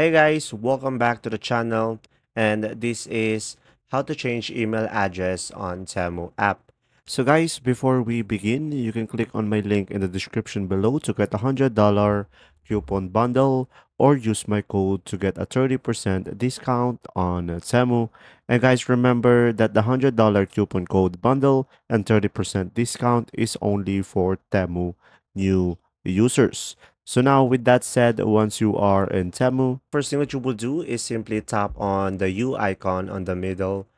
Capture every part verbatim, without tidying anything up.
Hey guys, welcome back to the channel, and this is how to change email address on Temu app. So guys, before we begin, you can click on my link in the description below to get a one hundred dollar coupon bundle or use my code to get a thirty percent discount on Temu. And guys, remember that the one hundred dollar coupon code bundle and thirty percent discount is only for Temu new users. So now, with that said, once you are in Temu, first thing that you will do is simply tap on the U icon on the middle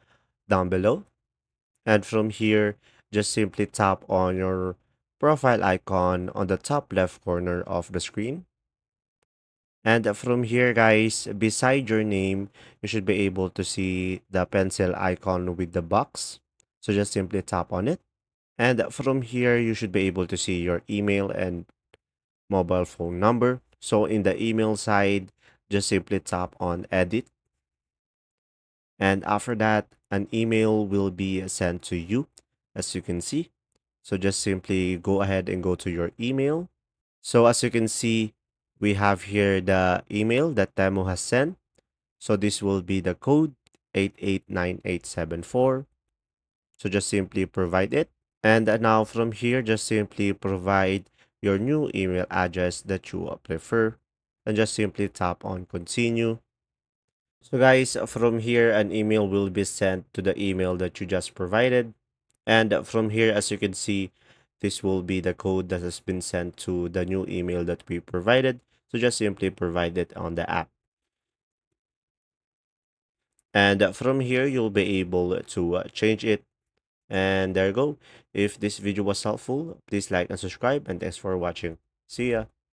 down below. And from here, just simply tap on your profile icon on the top left corner of the screen. And from here, guys, beside your name, you should be able to see the pencil icon with the box. So just simply tap on it. And from here, you should be able to see your email and mobile phone number. So in the email side, just simply tap on edit, and after that an email will be sent to you, as you can see. So just simply go ahead and go to your email. So as you can see, we have here the email that Temu has sent. So this will be the code eight eight nine eight seven four. So just simply provide it, and now from here just simply provide your new email address that you prefer, and just simply tap on continue. So guys, from here an email will be sent to the email that you just provided, and from here, as you can see, this will be the code that has been sent to the new email that we provided. So just simply provide it on the app, and from here you'll be able to change it. And there you go. If this video was helpful, please like and subscribe, and thanks for watching. See ya.